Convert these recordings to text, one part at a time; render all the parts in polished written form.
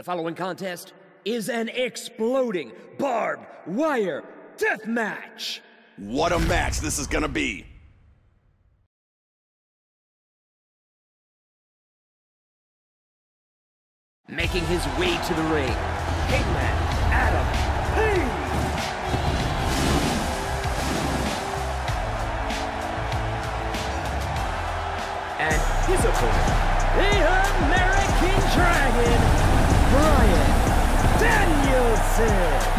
The following contest is an exploding barbed wire death match. What a match this is gonna be. Making his way to the ring, Hangman Adam Page. And his opponent, the American Dragon, Bryan Danielson.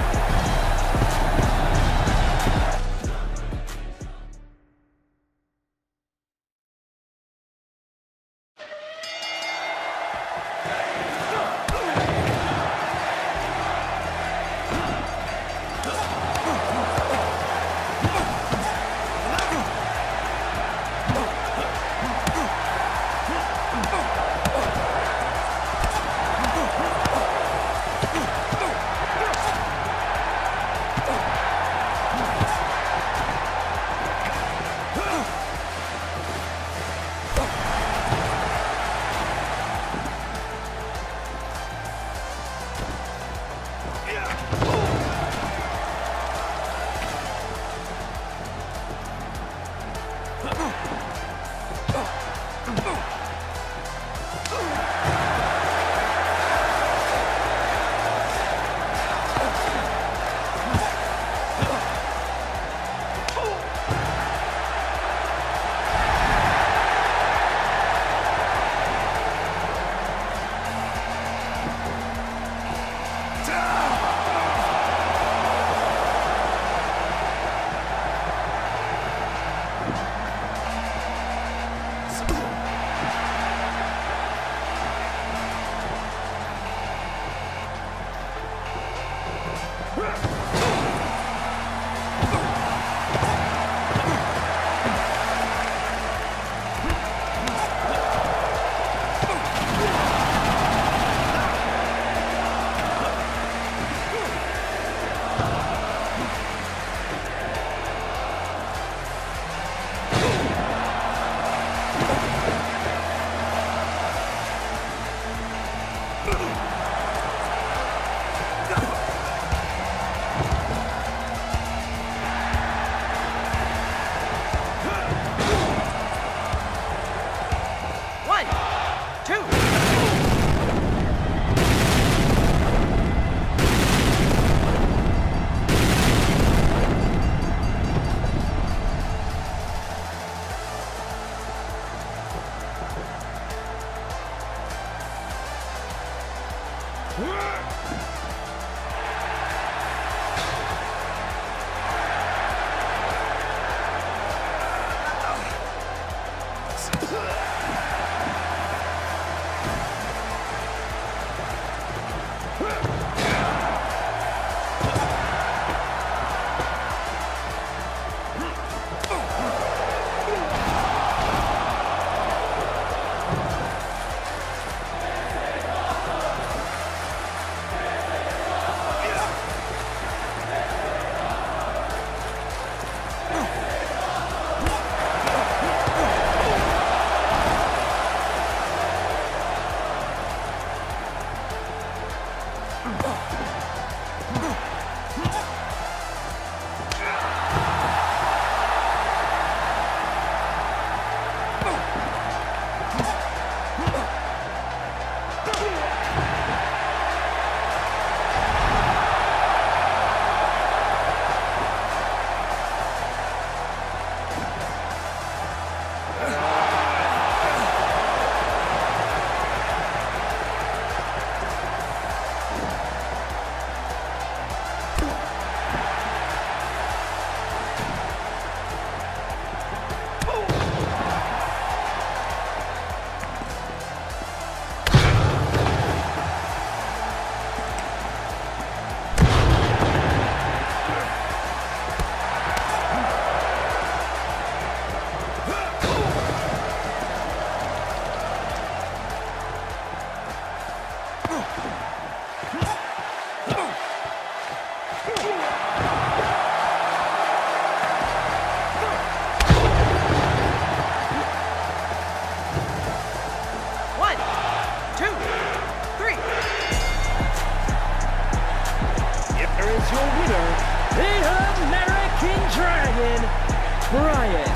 Bryan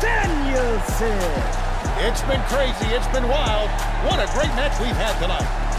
Danielson. It's been crazy. It's been wild. What a great match we've had tonight.